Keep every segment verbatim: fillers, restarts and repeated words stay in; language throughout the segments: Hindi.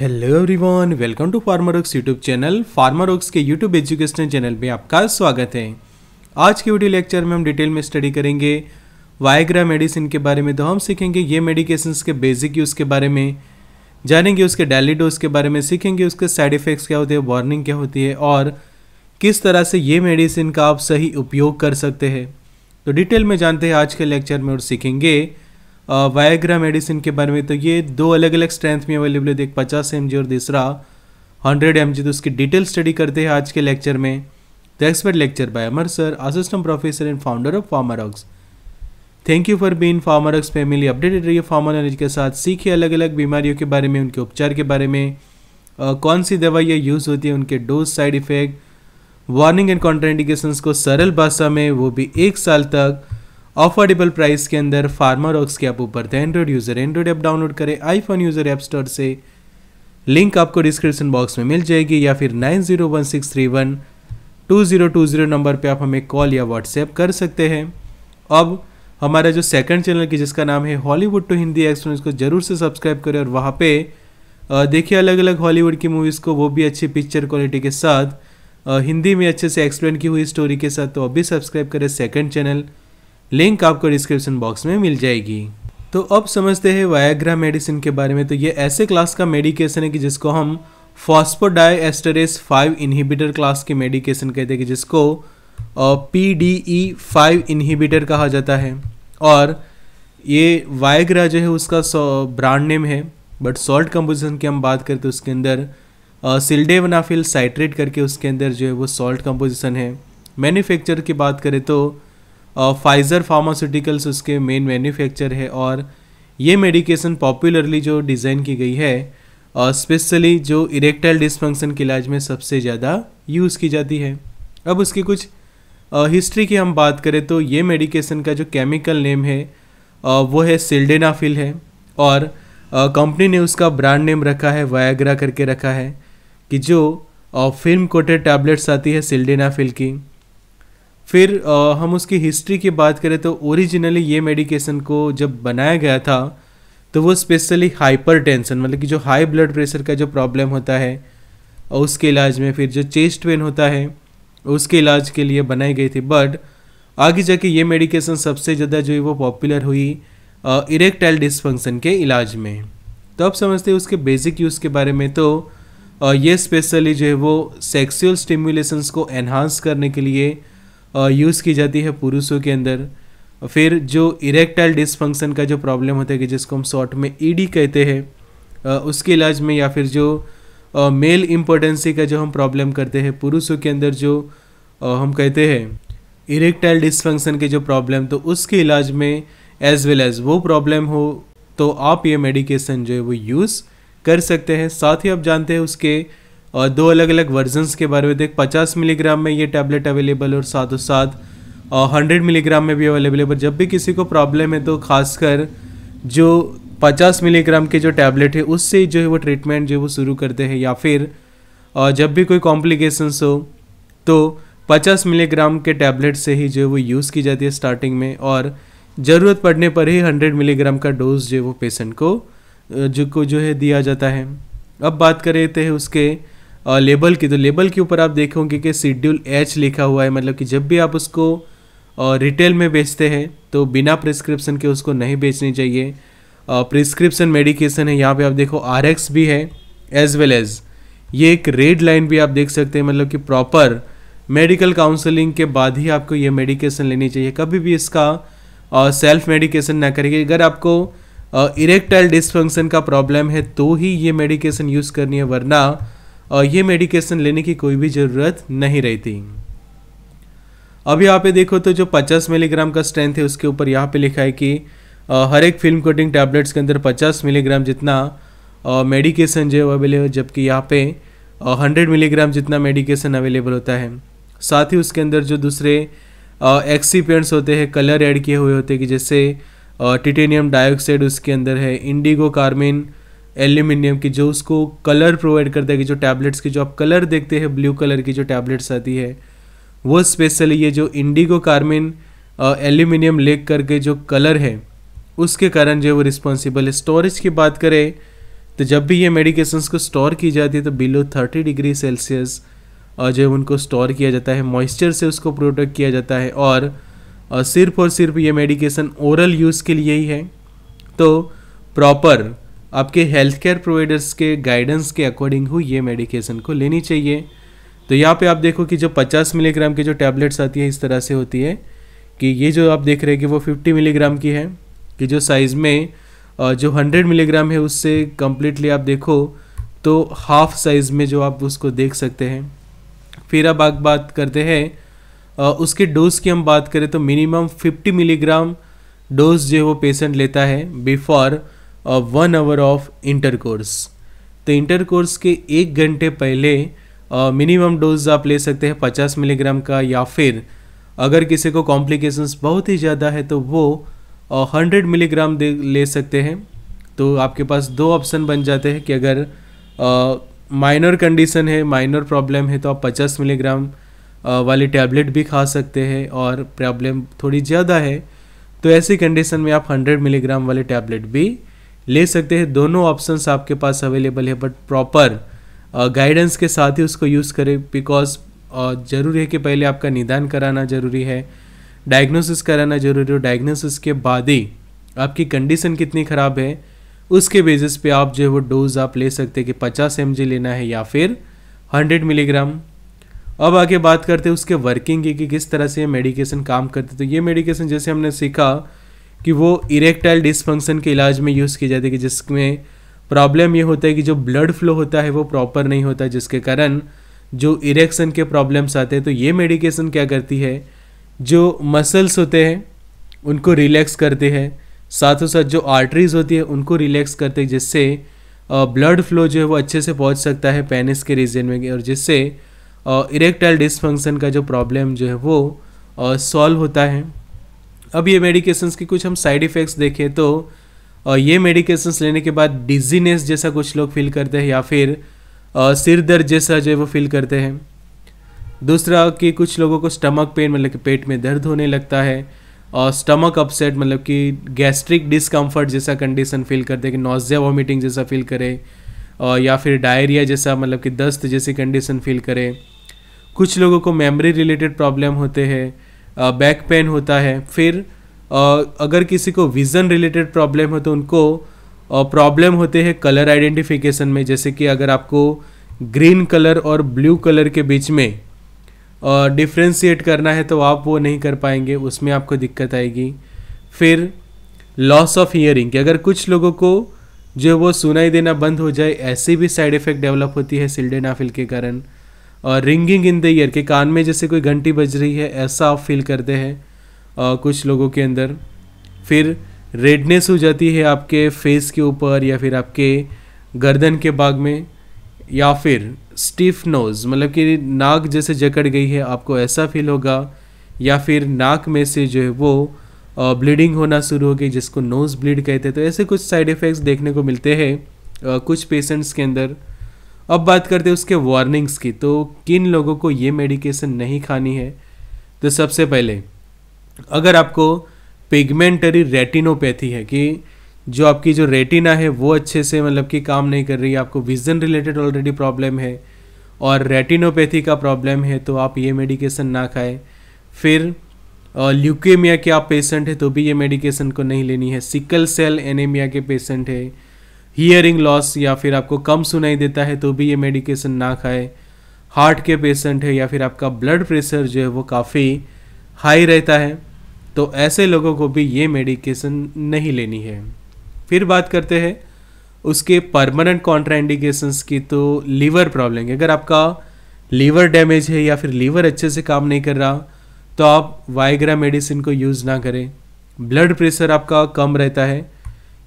Hello everyone, welcome to Pharmarocks YouTube channel. Pharmarocks के यूट्यूब एजुकेशनल चैनल में आपका स्वागत है। आज के वीडियो लेक्चर में हम डिटेल में स्टडी करेंगे वायग्रा मेडिसिन के बारे में। तो हम सीखेंगे ये मेडिकेशंस के बेसिक यूज़ के बारे में, जानेंगे उसके डेली डोज के बारे में, सीखेंगे उसके साइड इफ़ेक्ट्स क्या होते हैं, वार्निंग क्या होती है और किस तरह से ये मेडिसिन का आप सही उपयोग कर सकते हैं। तो डिटेल में जानते हैं आज के लेक्चर में और सीखेंगे वायग्रा मेडिसिन के बारे में। तो ये दो अलग अलग स्ट्रेंथ में अवेलेबल है, एक पचास एम जी और दूसरा हंड्रेड एम जी। तो उसकी डिटेल स्टडी करते हैं आज के लेक्चर में। The expert lecture by Amar sir, assistant professor and founder of Pharmarocks. Thank you for being Pharmarocks family. Updated रहिए फार्मा नॉलेज के साथ, सीखिए अलग अलग बीमारियों के बारे में, उनके उपचार के बारे में, आ, कौन सी दवाइयाँ यूज़ होती है, उनके dose, side effect, warning and contraindications को सरल भाषा में, वो भी एक साल तक अफोर्डेबल प्राइस के अंदर फार्मारॉक्स के ऐप ऊपर। Android user Android app download करें, आईफोन यूज़र ऐप स्टोर से, लिंक आपको डिस्क्रिप्शन बॉक्स में मिल जाएगी, या फिर nine zero one six three one two zero two zero number पे आप हमें कॉल या व्हाट्सएप कर सकते हैं। अब हमारा जो सेकंड चैनल की जिसका नाम है हॉलीवुड टू हिंदी एक्सपीरियंस को ज़रूर से सब्सक्राइब करें और वहाँ पे देखिए अलग अलग हॉलीवुड की मूवीज़ को, वो भी अच्छी पिक्चर क्वालिटी के साथ, हिंदी में अच्छे से एक्सप्लेन की हुई स्टोरी के साथ। तो अभी सब्सक्राइब करें सेकंड चैनल, लिंक आपको डिस्क्रिप्शन बॉक्स में मिल जाएगी। तो अब समझते हैं वायग्रा मेडिसिन के बारे में। तो ये ऐसे क्लास का मेडिकेशन है कि जिसको हम फॉस्फोडाइएस्टरेस फाइव इनहिबिटर क्लास की मेडिकेशन कहते हैं, कि जिसको P D E five inhibitor कहा जाता है। और ये वायग्रा जो है उसका ब्रांड नेम है, बट सॉल्ट कंपोजिशन की हम बात करें तो उसके अंदर सिल्डेनाफिल साइट्रेट करके उसके अंदर जो है वो सॉल्ट कंपोजिशन है। मैन्युफैक्चर की बात करें तो फाइजर फार्मास्यूटिकल्स उसके मेन मैन्युफैक्चर है। और ये मेडिकेशन पॉपुलरली जो डिज़ाइन की गई है, स्पेशली जो इरेक्टाइल डिस्फंक्शन के इलाज में सबसे ज़्यादा यूज़ की जाती है। अब उसकी कुछ हिस्ट्री की हम बात करें तो ये मेडिकेशन का जो केमिकल नेम है वो है सिल्डेनाफिल है, और कंपनी ने उसका ब्रांड नेम रखा है वायग्रा करके रखा है, कि जो फिल्म कोटेड टैबलेट्स आती है सिल्डेनाफिल की। फिर आ, हम उसकी हिस्ट्री की बात करें तो ओरिजिनली ये मेडिकेशन को जब बनाया गया था तो वो स्पेशली हाइपरटेंशन, मतलब कि जो हाई ब्लड प्रेशर का जो प्रॉब्लम होता है उसके इलाज में, फिर जो चेस्ट पेन होता है उसके इलाज के लिए बनाई गई थी। बट आगे जाके ये मेडिकेशन सबसे ज़्यादा जो है वो पॉपुलर हुई इरेक्टाइल डिस्फंक्शन के इलाज में। तो अब समझते हैं उसके बेसिक यूज़ के बारे में। तो आ, ये स्पेशली जो है वो सेक्सुअल स्टिम्युलेशंस को एनहांस करने के लिए यूज़ की जाती है पुरुषों के अंदर। फिर जो इरेक्टाइल डिस्फंक्शन का जो प्रॉब्लम होता है, कि जिसको हम शॉर्ट में ईडी कहते हैं, उसके इलाज में, या फिर जो मेल इम्पोर्टेंसी का जो हम प्रॉब्लम करते हैं पुरुषों के अंदर, जो हम कहते हैं इरेक्टाइल डिस्फंक्शन के जो प्रॉब्लम, तो उसके इलाज में एज वेल एज वो प्रॉब्लम हो तो आप ये मेडिकेशन जो है वो यूज़ कर सकते हैं। साथ ही आप जानते हैं उसके और दो अलग अलग वर्जन्स के बारे में। देख पचास मिलीग्राम में ये टैबलेट अवेलेबल और साथ ही साथ सौ मिलीग्राम में भी अवेलेबल है। पर जब भी किसी को प्रॉब्लम है तो खासकर जो पचास मिलीग्राम के जो टैबलेट है उससे जो है वो ट्रीटमेंट जो है वो शुरू करते हैं, या फिर जब भी कोई कॉम्प्लिकेशंस हो तो पचास मिलीग्राम के टैबलेट से ही जो है वो यूज़ की जाती है स्टार्टिंग में, और ज़रूरत पड़ने पर ही सौ मिलीग्राम का डोज जो है वो पेशेंट को जो को जो है दिया जाता है। अब बात कर रहे थे उसके लेबल की, तो लेबल के ऊपर आप देखोगे कि शेड्यूल एच लिखा हुआ है, मतलब कि जब भी आप उसको रिटेल में बेचते हैं तो बिना प्रिस्क्रिप्शन के उसको नहीं बेचनी चाहिए। प्रिस्क्रिप्शन मेडिकेशन है। यहाँ पे आप देखो आर एक्स भी है, एज वेल एज ये एक रेड लाइन भी आप देख सकते हैं, मतलब कि प्रॉपर मेडिकल काउंसलिंग के बाद ही आपको ये मेडिकेशन लेनी चाहिए। कभी भी इसका सेल्फ मेडिकेशन ना करिए। अगर आपको इरेक्टाइल डिस्फंक्शन का प्रॉब्लम है तो ही ये मेडिकेशन यूज़ करनी है, वरना और ये मेडिकेशन लेने की कोई भी ज़रूरत नहीं रहती। अब यहाँ पे देखो तो जो पचास मिलीग्राम का स्ट्रेंथ है उसके ऊपर यहाँ पे लिखा है कि हर एक फिल्म कोटिंग टैबलेट्स के अंदर पचास मिलीग्राम जितना मेडिकेशन जो है अवेलेबल है, जबकि यहाँ पे सौ मिलीग्राम जितना मेडिकेशन अवेलेबल होता है। साथ ही उसके अंदर जो दूसरे एक्सीपेंट्स होते हैं, कलर ऐड किए हुए होते हैं, कि जैसे टिटेनियम डाइऑक्साइड उसके अंदर है, इंडिगो कार्मine, एल्यूमिनियम, की जो उसको कलर प्रोवाइड करता है, कि जो टैबलेट्स की जो आप कलर देखते हैं ब्लू कलर की जो टैबलेट्स आती है वो स्पेशली ये जो इंडिगो कार्मिन एल्यूमिनियम लेक करके जो कलर है उसके कारण जो है वो रिस्पॉन्सिबल है। स्टोरेज की बात करें तो जब भी ये मेडिकेशंस को स्टोर की जाती है तो बिलो थर्टी डिग्री सेल्सियस जो उनको स्टोर किया जाता है, मॉइस्चर से उसको प्रोटेक्ट किया जाता है और सिर्फ और सिर्फ ये मेडिकेशन ओरल यूज़ के लिए ही है। तो प्रॉपर आपके हेल्थ केयर प्रोवाइडर्स के गाइडेंस के अकॉर्डिंग हो ये मेडिकेशन को लेनी चाहिए। तो यहाँ पे आप देखो कि जो पचास मिलीग्राम की जो टैबलेट्स आती है इस तरह से होती है कि ये जो आप देख रहे हैं कि वो पचास मिलीग्राम की है कि जो साइज़ में जो सौ मिलीग्राम है उससे कम्प्लीटली आप देखो तो हाफ साइज़ में जो आप उसको देख सकते हैं। फिर अब आप बात करते हैं उसके डोज़ की, हम बात करें तो मिनिमम पचास मिलीग्राम डोज जो वो पेशेंट लेता है before one hour of intercourse. तो इंटरकोर्स के एक घंटे पहले मिनिमम uh, डोज आप ले सकते हैं पचास मिलीग्राम का, या फिर अगर किसी को कॉम्प्लिकेशंस बहुत ही ज़्यादा है तो वो हंड्रेड uh, मिलीग्राम दे ले सकते हैं। तो आपके पास दो ऑप्शन बन जाते हैं कि अगर माइनर uh, कंडीशन है, माइनर प्रॉब्लम है तो आप पचास मिलीग्राम uh, वाली टैबलेट भी खा सकते हैं, और प्रॉब्लम थोड़ी ज़्यादा है तो ऐसी कंडीशन में आप हंड्रेड मिलीग्राम वाली टैबलेट भी ले सकते हैं। दोनों ऑप्शंस आपके पास अवेलेबल है, बट प्रॉपर गाइडेंस uh, के साथ ही उसको यूज़ करें, बिकॉज uh, ज़रूरी है कि पहले आपका निदान कराना ज़रूरी है, डायग्नोसिस कराना ज़रूरी है। डायग्नोसिस के बाद ही आपकी कंडीशन कितनी ख़राब है उसके बेसिस पे आप जो है वो डोज़ आप ले सकते हैं कि पचास एम जी लेना है या फिर हंड्रेड मिलीग्राम। अब आगे बात करते हैं उसके वर्किंग की कि किस तरह से ये मेडिकेशन काम करते। तो ये मेडिकेशन जैसे हमने सीखा कि वो इरेक्टाइल डिसफंक्शन के इलाज में यूज़ की जाती है, जिसमें प्रॉब्लम ये होता है कि जो ब्लड फ्लो होता है वो प्रॉपर नहीं होता, जिसके कारण जो इरेक्शन के प्रॉब्लम्स आते हैं। तो ये मेडिकेशन क्या करती है, जो मसल्स होते हैं उनको रिलैक्स करते हैं, साथ साथ जो आर्टरीज होती है उनको रिलैक्स करते हैं, जिससे ब्लड फ्लो जो है वो अच्छे से पहुंच सकता है पेनिस के रीजन में, और जिससे इरेक्टाइल डिसफंक्शन का जो प्रॉब्लम जो है वो सॉल्व होता है। अब ये मेडिकेशंस के कुछ हम साइड इफ़ेक्ट्स देखें तो और ये मेडिकेशंस लेने के बाद डिजीनेस जैसा कुछ लोग फील करते हैं, या फिर सिर दर्द जैसा जो है वो फील करते हैं। दूसरा कि कुछ लोगों को स्टमक पेन मतलब कि पेट में दर्द होने लगता है, और स्टमक अपसेट मतलब कि गैस्ट्रिक डिस्कम्फर्ट जैसा कंडीशन फील करते हैं कि नॉजिया वॉमिटिंग जैसा फील करे, और या फिर डायरिया जैसा मतलब कि दस्त जैसी कंडीशन फील करे। कुछ लोगों को मेमोरी रिलेटेड प्रॉब्लम होते हैं, बैक पेन होता है। फिर Uh, अगर किसी को विज़न रिलेटेड प्रॉब्लम हो तो उनको प्रॉब्लम uh, होते हैं कलर आइडेंटिफिकेशन में, जैसे कि अगर आपको ग्रीन कलर और ब्लू कलर के बीच में डिफ्रेंशिएट uh, करना है तो आप वो नहीं कर पाएंगे, उसमें आपको दिक्कत आएगी। फिर लॉस ऑफ हियरिंग, अगर कुछ लोगों को जो वो सुनाई देना बंद हो जाए ऐसी भी साइड इफ़ेक्ट डेवलप होती है सिल्डेनाफिल के कारण। और रिंगिंग इन द ईयर के कान में जैसे कोई घंटी बज रही है ऐसा आप फील करते हैं Uh, कुछ लोगों के अंदर। फिर रेडनेस हो जाती है आपके फेस के ऊपर या फिर आपके गर्दन के भाग में, या फिर स्टिफ नोज़ मतलब कि नाक जैसे जकड़ गई है आपको ऐसा फील होगा, या फिर नाक में से जो है वो ब्लीडिंग uh, होना शुरू हो गई जिसको नोज़ ब्लीड कहते हैं। तो ऐसे कुछ साइड इफ़ेक्ट्स देखने को मिलते हैं uh, कुछ पेशेंट्स के अंदर। अब बात करते हैं उसके वार्निंग्स की, तो किन लोगों को ये मेडिकेशन नहीं खानी है। तो सबसे पहले अगर आपको पिगमेंटरी रेटिनोपैथी है कि जो आपकी जो रेटिना है वो अच्छे से मतलब कि काम नहीं कर रही है, आपको विज़न रिलेटेड ऑलरेडी प्रॉब्लम है और रेटिनोपैथी का प्रॉब्लम है तो आप ये मेडिकेशन ना खाएं। फिर ल्यूकेमिया के आप पेशेंट हैं तो भी ये मेडिकेशन को नहीं लेनी है। सिकल सेल एनीमिया के पेशेंट है, हियरिंग लॉस या फिर आपको कम सुनाई देता है तो भी ये मेडिकेशन ना खाएं। हार्ट के पेशेंट है या फिर आपका ब्लड प्रेशर जो है वो काफ़ी हाई रहता है तो ऐसे लोगों को भी ये मेडिकेशन नहीं लेनी है। फिर बात करते हैं उसके परमानेंट कॉन्ट्राइंडिकेशंस की, तो लीवर प्रॉब्लम, अगर आपका लीवर डैमेज है या फिर लीवर अच्छे से काम नहीं कर रहा तो आप वायग्रा मेडिसिन को यूज़ ना करें। ब्लड प्रेशर आपका कम रहता है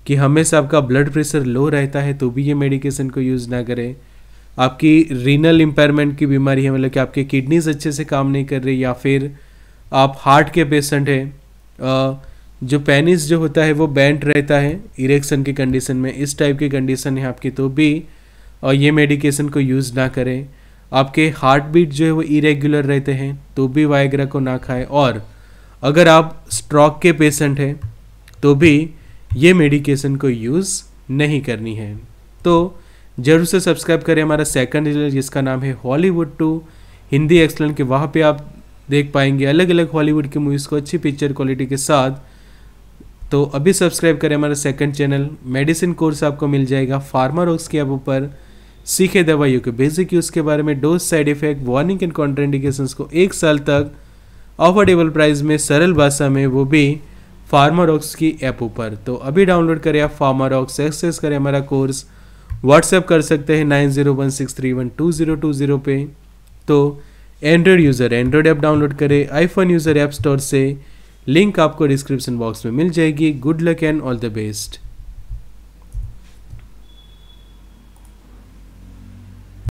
कि हमेशा आपका ब्लड प्रेशर लो रहता है तो भी ये मेडिकेशन को यूज़ ना करें। आपकी रीनल इम्पेयरमेंट की बीमारी है मतलब कि आपके किडनीज अच्छे से काम नहीं कर रही, या फिर आप हार्ट के पेशेंट हैं जो पेनिस जो होता है वो बैंड रहता है इरेक्शन की कंडीशन में, इस टाइप की कंडीशन है आपकी तो भी और ये मेडिकेशन को यूज़ ना करें। आपके हार्ट बीट जो है वो इरेगुलर रहते हैं तो भी वायग्रा को ना खाएं। और अगर आप स्ट्रोक के पेशेंट हैं तो भी ये मेडिकेशन को यूज़ नहीं करनी है। तो जरूर से सब्सक्राइब करें हमारा सेकंड चैनल जिसका नाम है हॉलीवुड टू हिंदी एक्सप्लेन के। वहाँ पे आप देख पाएंगे अलग अलग हॉलीवुड की मूवीज़ को अच्छी पिक्चर क्वालिटी के साथ। तो अभी सब्सक्राइब करें हमारा सेकंड चैनल। मेडिसिन कोर्स आपको मिल जाएगा फार्मारोक्स के ऐप पर। सीखे दवाइयों के बेसिक यूज़ के बारे में, dose, side effect, warning and contraindications को एक साल तक अफोर्डेबल प्राइस में सरल भाषा में, वो भी फार्मारोक्स की ऐप पर। तो अभी डाउनलोड करें आप फार्मारोक्स, एक्सेस करें हमारा कोर्स। व्हाट्सएप कर सकते हैं nine zero one six three one two zero two zero पे। तो Android user Android app download करें आईफोन यूज़र ऐप स्टोर से। लिंक आपको डिस्क्रिप्शन बॉक्स में मिल जाएगी। Good luck and all the best.